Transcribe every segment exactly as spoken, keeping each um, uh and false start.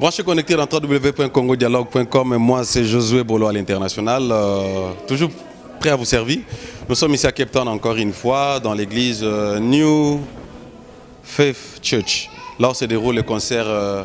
Branchez connecté dans w w w point congodialogue point com et moi c'est Josué Bolo à l'international, euh, toujours prêt à vous servir. Nous sommes ici à Cape Town encore une fois dans l'église euh, New Faith Church. Là où se déroule le concert euh,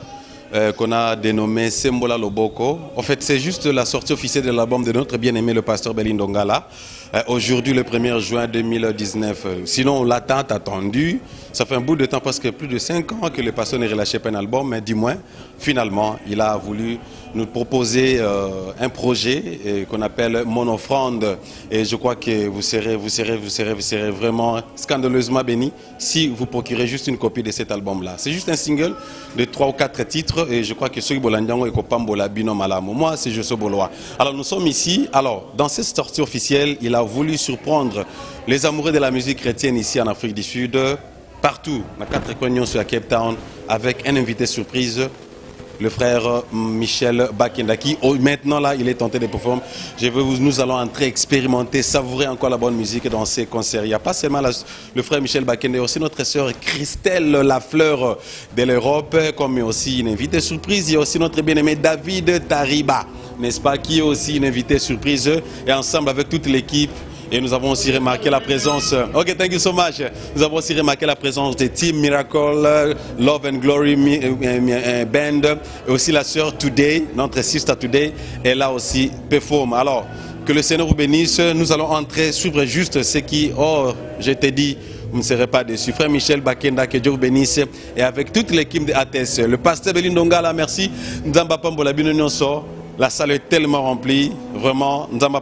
euh, qu'on a dénommé Sembola Loboko. En fait c'est juste la sortie officielle de l'album de notre bien-aimé le pasteur Beli Ndongala. Euh, Aujourd'hui le premier juin deux mille dix-neuf. Sinon l'attente attendue. Ça fait un bout de temps parce que plus de cinq ans que le pasteur ne relâchait pas un album, mais du moins, finalement, il a voulu nous proposer euh, un projet qu'on appelle Mon Offrande. Et je crois que vous serez, vous serez, vous serez, vous serez vraiment scandaleusement bénis si vous procurez juste une copie de cet album-là. C'est juste un single de trois ou quatre titres et je crois que Soy Bolandiango et Kopambola Binom Alamo. Moi, c'est Josué Boloa. Alors, nous sommes ici. Alors, dans cette sortie officielle, il a voulu surprendre les amoureux de la musique chrétienne ici en Afrique du Sud, partout, dans quatre réunions sur la Cape Town, avec un invité surprise, le frère Michel Bakenda, qui maintenant là, il est tenté de performer. Je veux, nous allons entrer, expérimenter, savourer encore la bonne musique dans ces concerts. Il n'y a pas seulement la, le frère Michel Bakenda, aussi notre sœur Christelle, la fleur de l'Europe, comme aussi une invitée surprise. Il y a aussi notre bien-aimé David Tariba, n'est-ce pas, qui est aussi une invitée surprise, et ensemble avec toute l'équipe. Et nous avons aussi remarqué la présence, ok, thank you so much. Nous avons aussi remarqué la présence de Team Miracle, Love and Glory Mi, Mi, Mi, Band, et aussi la sœur Today, notre sister Today, est là aussi performe. Alors, que le Seigneur vous bénisse, nous allons entrer, suivre juste ce qui, oh, je t'ai dit, vous ne serez pas déçus. Frère Michel Bakenda, que Dieu vous bénisse, et avec toute l'équipe de A T E S, le pasteur Beli Ndongala, merci, Nzamba Pambola Binonyoso. La salle est tellement remplie, vraiment, nous sommes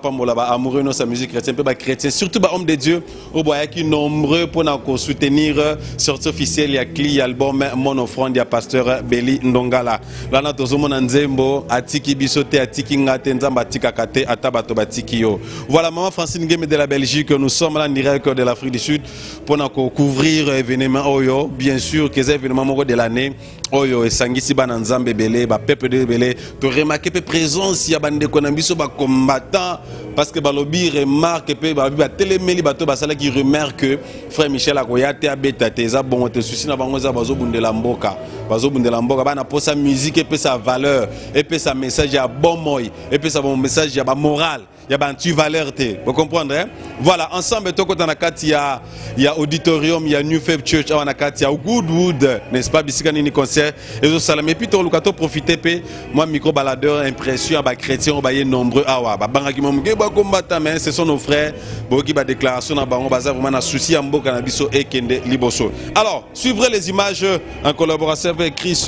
amoureux de sa musique chrétienne, peu chrétien, surtout les hommes de Dieu, nous sommes nombreux pour nous soutenir, sortie officielle, il y a clip, il y a album, Mon Offrande, il y a pasteur Beli Ndongala. Là, nous avons Nzembo, Atiki Bisote, Atiki Ngate, Nzamba, Atika Kate, Atabato, Batikio. Voilà, maman Francine Game de la Belgique, nous sommes là, en direct de l'Afrique du Sud, pour nous couvrir l'événement Oyo, bien sûr, que c'est l'événement de l'année. Oyo, et Sangisi Bananzambe Belé, Peuple de Belé, pour remarquer peu présence, il y a des combattants, parce que Balobi remarque, Téléméli Bato Basala qui remarque que frère Michel Akoyate, Abeta, Teza, Bon, te souci, Nabangoza, Bazo Bundelamboka, Bazo Bundelamboka, Bana pour sa musique, et puis sa valeur, et puis sa message à bon moi, et puis sa bon message à morale. Il y a une petite valeur, vous comprenez hein? Voilà, ensemble, il y a Auditorium, il y a New Faith Church, il y a Goodwood, n'est-ce pas, Bissikani, il y a un concert, et tout ça. Mais puis, tout le monde profite, moi, micro-baladeur, impression, les chrétiens, ils sont nombreux, mais ce sont nos frères, qui ont déclaration, ils ont vraiment un souci, ils ont cannabis et Kende Liboso. Alors, suivrez les images en collaboration avec Chris.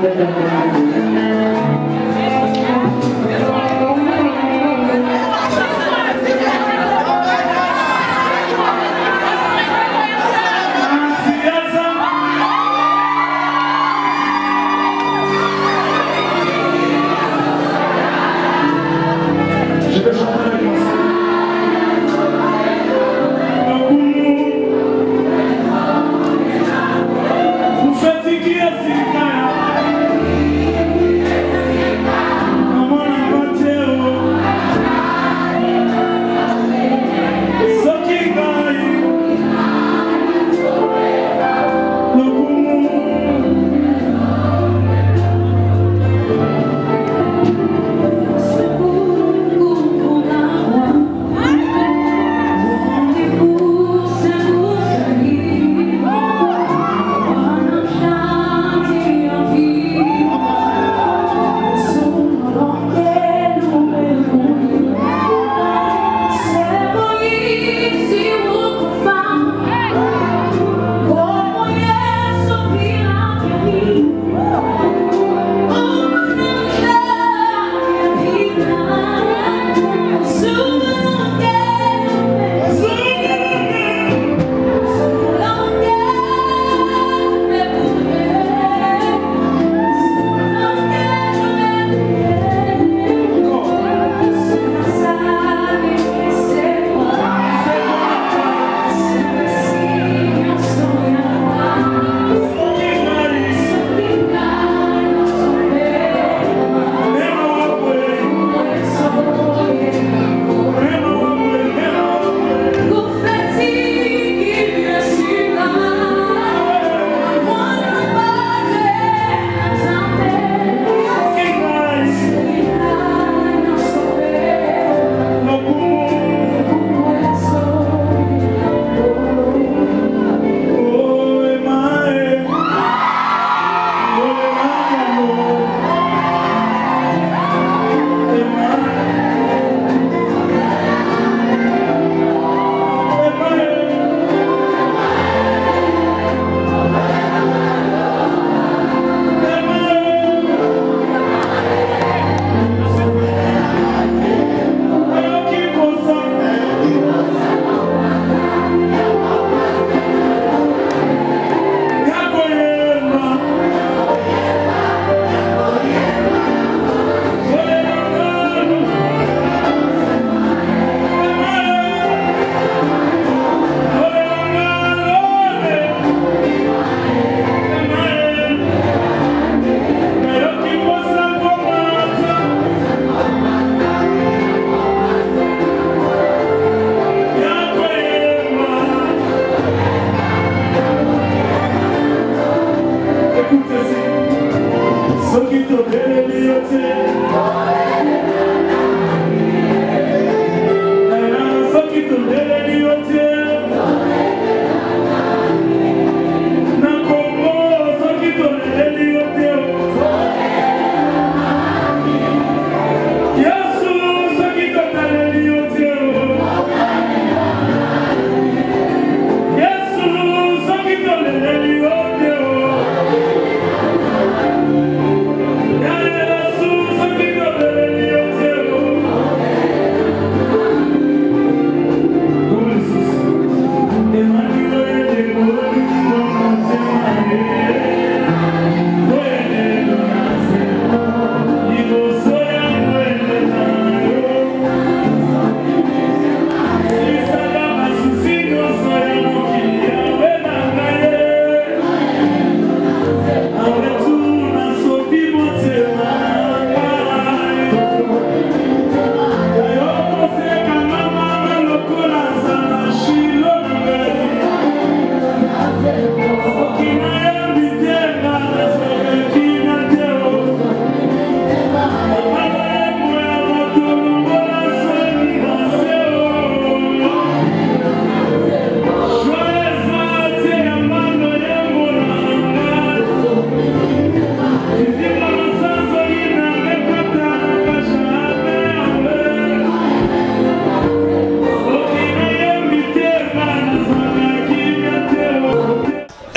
Thank you.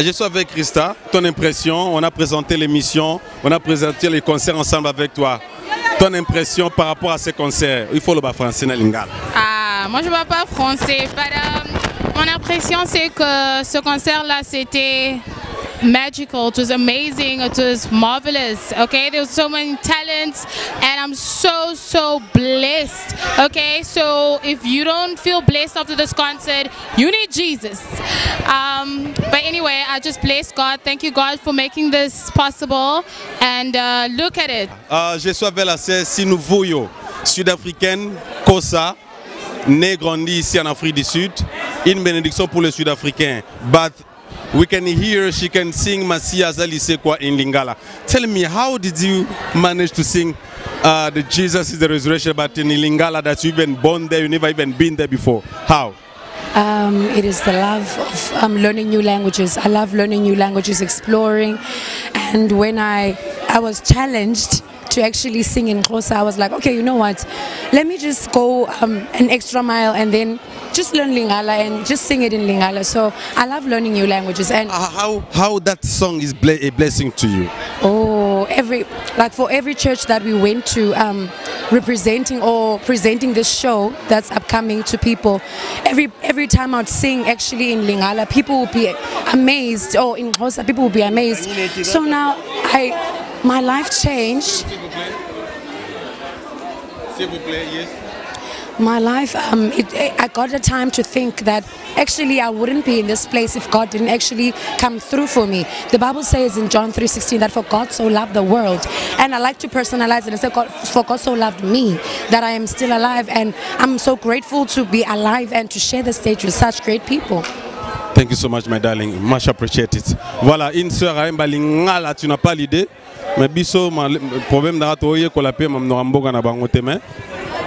Je suis avec Christa. Ton impression, on a présenté l'émission, on a présenté les concerts ensemble avec toi. Ton impression par rapport à ces concerts, il faut le bas français na lingala. Ah, moi je ne parle pas français. Mon impression c'est que ce concert-là c'était magical, it was amazing, it was marvelous, okay? There were so many talents and I'm so, so blessed, okay? So if you don't feel blessed after this concert, you need Jesus. Um, but anyway, I just bless God. Thank you, God, for making this possible and uh, look at it. Uh, je suis avec la sœur Sinovuyo, sud-africaine, Kosa, née grandie ici en Afrique du Sud. Une bénédiction pour les Sud-Africains. But we can hear she can sing Masia Zalisekwa in Lingala. Tell me, how did you manage to sing uh, the Jesus is the resurrection, but in Lingala that you've been born there, you never even been there before? How? Um, it is the love of um, learning new languages. I love learning new languages, exploring. And when I, I was challenged to actually sing in Xhosa, I was like, okay, you know what? Let me just go um, an extra mile and then just learn Lingala and just sing it in Lingala. So I love learning new languages. And uh, how how that song is ble a blessing to you? Oh, every like for every church that we went to, um, representing or presenting this show that's upcoming to people, every every time I'd sing actually in Lingala, people would be amazed. Or in Xhosa, people would be amazed. So now I my life changed. My life, um, it, I got a time to think that actually I wouldn't be in this place if God didn't actually come through for me. The Bible says in John three sixteen that for God so loved the world. And I like to personalize it and say, God, for God so loved me that I am still alive. And I'm so grateful to be alive and to share the stage with such great people. Thank you so much, my darling. Much appreciate it. Voilà, une soeur à Mbalingala, tu n'as pas l'idée. Mais biso, le problème d'aratoyer, qu'on l'appelle, m'amnorambog en abangotemé.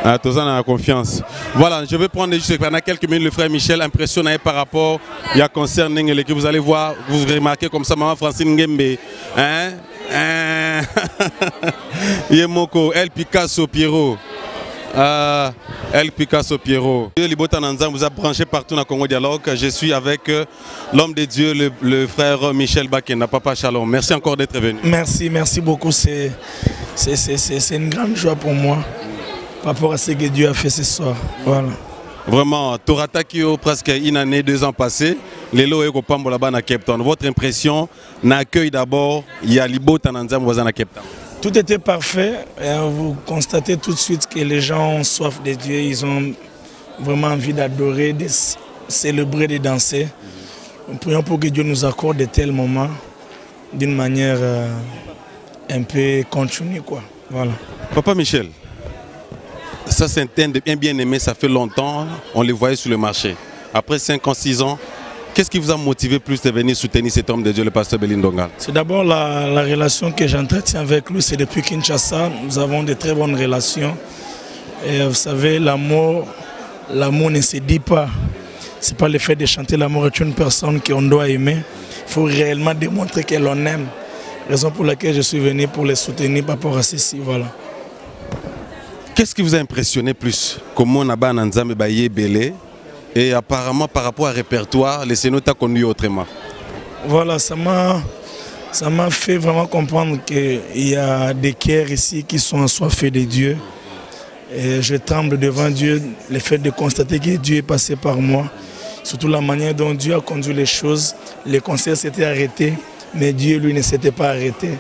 Ah, tout ça, on a confiance. Voilà, je vais prendre juste pendant quelques minutes le frère Michel, impressionné par rapport à la concerning l'équipe. Vous allez voir, vous remarquez comme ça, maman Francine Game. Hein? Hein? Yemoko, El Picasso Pierrot. Euh, El Picasso Pierrot. Libota Nanzan vous a branché partout dans Congo Dialogue. Je suis avec l'homme de Dieu, le, le frère Michel Bakenda. Papa Shalom, merci encore d'être venu. Merci, merci beaucoup. C'est une grande joie pour moi. Par rapport à ce que Dieu a fait ce soir. Voilà. Vraiment, Toratakio, presque une année, deux ans passés, les lois sont là-bas à Cape Town. Votre impression, n'accueil d'abord, il y a Libota Nanzam voisin à Cape Town. Tout était parfait. Et vous constatez tout de suite que les gens ont soif de Dieu, ils ont vraiment envie d'adorer, de célébrer, de danser. Nous prions pour que Dieu nous accorde de tels moments d'une manière euh, un peu continue, quoi. Voilà. Papa Michel. Ça, c'est un bien-aimé, ça fait longtemps, on les voyait sur le marché. Après cinq ans, six ans, qu'est-ce qui vous a motivé plus de venir soutenir cet homme de Dieu, le pasteur Beli Ndongala? C'est d'abord la, la relation que j'entretiens avec lui, c'est depuis Kinshasa, nous avons de très bonnes relations. Et vous savez, l'amour, l'amour ne se dit pas. Ce n'est pas le fait de chanter l'amour est une personne qu'on doit aimer. Il faut réellement démontrer que l'on aime. Raison pour laquelle je suis venu pour les soutenir par rapport à ceci, voilà. Qu'est-ce qui vous a impressionné plus? Comment on a ban Nzambi Baye Belé et apparemment par rapport au répertoire, les scénos t'a conduit autrement. Voilà, ça m'a ça m'a fait vraiment comprendre qu'il y a des cœurs ici qui sont assoiffés de Dieu. Et je tremble devant Dieu, le fait de constater que Dieu est passé par moi, surtout la manière dont Dieu a conduit les choses. Les concerts s'étaient arrêtés, mais Dieu lui ne s'était pas arrêté.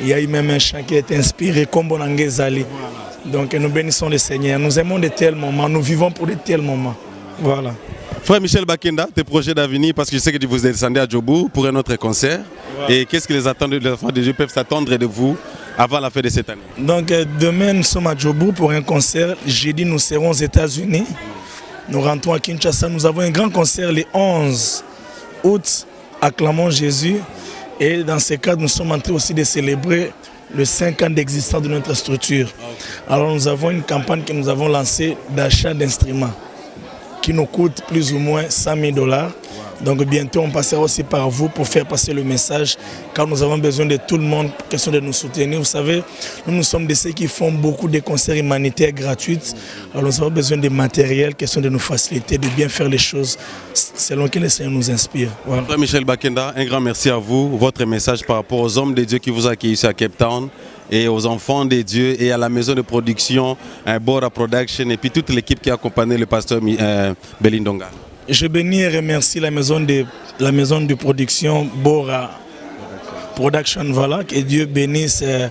Il y a eu même un chant qui a été inspiré comme Bonangé Zali. Donc nous bénissons le Seigneur, nous aimons de tels moments, nous vivons pour de tels moments. Voilà. Frère Michel Bakenda, tes projets d'avenir, parce que je sais que vous descendez à Joburg pour un autre concert. Voilà. Et qu'est-ce que les enfants de Dieu peuvent s'attendre de vous avant la fin de cette année? Donc demain nous sommes à Joburg pour un concert, jeudi nous serons aux États-Unis. Nous rentrons à Kinshasa, nous avons un grand concert le onze août, acclamons Jésus. Et dans ce cadre nous sommes en train aussi de célébrer le cinq ans d'existence de notre structure. Alors nous avons une campagne que nous avons lancée d'achat d'instruments qui nous coûte plus ou moins cent mille dollars. Donc bientôt, on passera aussi par vous pour faire passer le message, car nous avons besoin de tout le monde, question de nous soutenir. Vous savez, nous, nous sommes de ceux qui font beaucoup de concerts humanitaires gratuits. Alors nous avons besoin de matériel, question de nous faciliter, de bien faire les choses selon que le Seigneur nous inspire. Voilà. Michel Bakenda, un grand merci à vous. Votre message par rapport aux hommes de Dieu qui vous accueillent ici à Cape Town, et aux enfants des dieux et à la maison de production, à BORA Production et puis toute l'équipe qui a accompagné le pasteur euh, Beli Ndongala. Je bénis et remercie la maison de, la maison de production BORA Production, voilà, que Dieu bénisse euh,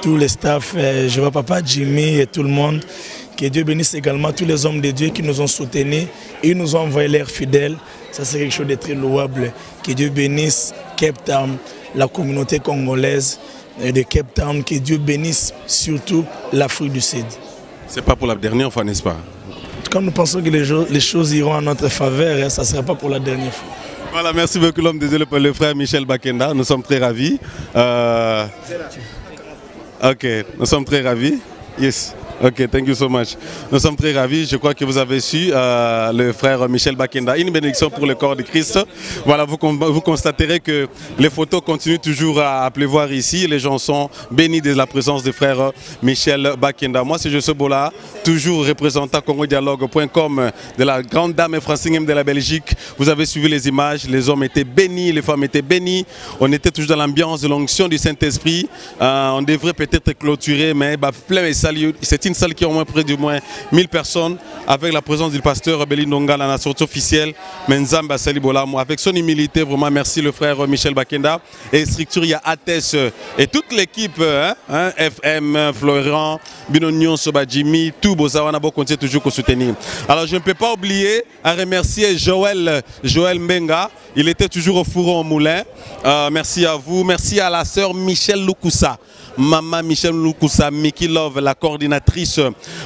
tous les staff, euh, je vois Papa Jimmy et tout le monde, que Dieu bénisse également tous les hommes de Dieu qui nous ont soutenus, et nous ont envoyé l'air fidèle, ça c'est quelque chose de très louable, que Dieu bénisse Cape Town, la communauté congolaise, et de Cape Town, que Dieu bénisse surtout l'Afrique du Sud. C'est pas pour la dernière fois, n'est-ce pas? Comme nous pensons que les, les choses iront en notre faveur, hein, ça ne sera pas pour la dernière fois. Voilà, merci beaucoup l'homme, désolé pour le frère Michel Bakenda, nous sommes très ravis. Euh... Ok, nous sommes très ravis. Yes. Ok, thank you so much. Nous sommes très ravis, je crois que vous avez su euh, le frère Michel Bakenda, une bénédiction pour le corps de Christ. Voilà, vous, vous constaterez que les photos continuent toujours à, à pleuvoir ici. Les gens sont bénis de la présence du frère Michel Bakenda. Moi, c'est Josué Bolo, toujours représentant congo dialogue point com de la grande dame Francine Game de la Belgique. Vous avez suivi les images, les hommes étaient bénis, les femmes étaient bénies. On était toujours dans l'ambiance de l'onction du Saint-Esprit. Euh, on devrait peut-être clôturer, mais bah, plein et salut. Une salle qui a au moins près du moins mille personnes avec la présence du pasteur Beli Ndongala, la source officielle Menzamba Salibola. Avec son humilité, vraiment merci le frère Michel Bakenda. Et structure, il y a A T E S et toute l'équipe, hein, hein, F M, Florent, Binonion, Sobajimi, tout Bozawanabo continue toujours à soutenir. Alors je ne peux pas oublier à remercier Joël, Joël Menga. Il était toujours au fourreau au moulin. Euh, merci à vous. Merci à la sœur Michelle Lukusa, Maman Michel Loukousami, qui love la coordinatrice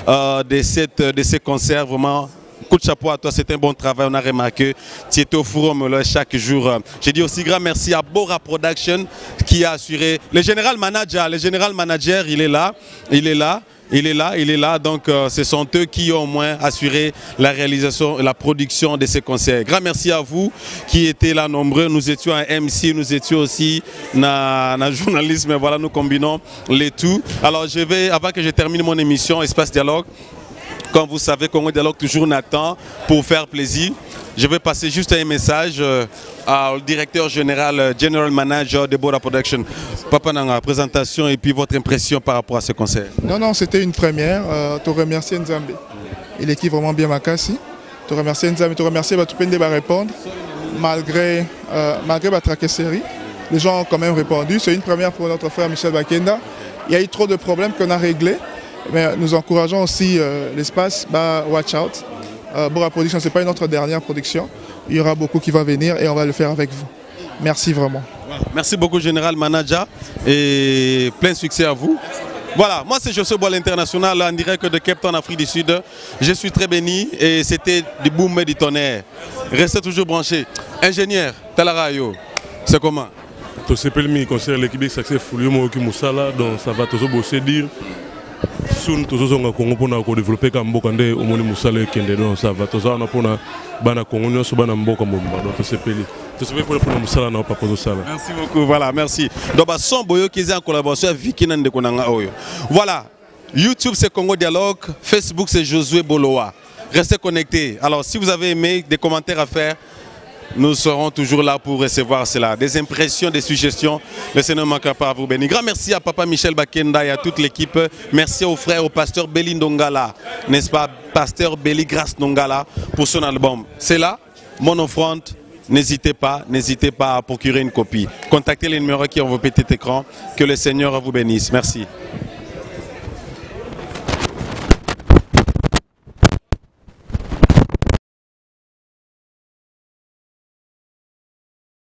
euh, de, cette, de ces concerts. Vraiment, coup de chapeau à toi, c'est un bon travail, on a remarqué. Tu étais au forum là, chaque jour. J'ai dit aussi grand merci à BORA Production qui a assuré. Le général manager, le général manager, il est là, il est là. Il est là, il est là, donc euh, ce sont eux qui ont au moins assuré la réalisation et la production de ces concerts. Grand merci à vous qui étiez là nombreux, nous étions à M C, nous étions aussi dans le journalisme, mais voilà, nous combinons les tout. Alors je vais, avant que je termine mon émission Espace Dialogue, comme vous savez, Congo Dialogue toujours n'attend pour faire plaisir. Je vais passer juste un message euh, au directeur général, General Manager de BORA Production. Papa Nanga, présentation et puis votre impression par rapport à ce concert. Non, non, c'était une première. Euh, te remercier Nzambi. Il est qui vraiment bien Makasi. Te remercier Nzambi, te remercier Batupende va répondre. Malgré euh, malgré la traqueterie, les gens ont quand même répondu. C'est une première pour notre frère Michel Bakenda. Il y a eu trop de problèmes qu'on a réglés. Mais nous encourageons aussi euh, l'espace, bah, watch out. Euh, BORA Production, ce n'est pas notre dernière production. Il y aura beaucoup qui va venir et on va le faire avec vous. Merci vraiment. Merci beaucoup Général Manager et plein succès à vous. Voilà, moi c'est Josué Bolo International en direct de Cape Town, Afrique du Sud. Je suis très béni et c'était du boom et du tonnerre. Restez toujours branchés. Ingénieur, Talarayo, c'est comment? Tout ce qui concerne l'équipe successful, donc ça va toujours bosser dire. Soon tous on a Congo pour nous développer comme Bokande au monde Moussale Kende non ça va tous on a pour na bana Congo nous sommes bana Mboko Mbomba donc c'est peli tous ceux pour pour Moussala n'a pas posé ça. Merci beaucoup voilà merci donc bah son boyo qui est en collaboration avec Vicky Nande Konanga Oyo voilà YouTube c'est Congo Dialogue, Facebook c'est Josué Bolo. Restez connectés. Alors si vous avez aimé, des commentaires à faire, nous serons toujours là pour recevoir cela. Des impressions, des suggestions, le Seigneur ne manquera pas à vous bénir. Grand merci à Papa Michel Bakenda et à toute l'équipe. Merci aux frères, au pasteur Beli Ndongala, n'est-ce pas, pasteur Beli Grace Ndongala pour son album. C'est là, Mon Offrande. N'hésitez pas, n'hésitez pas à procurer une copie. Contactez les numéros qui ont vos petits écrans. Que le Seigneur vous bénisse. Merci.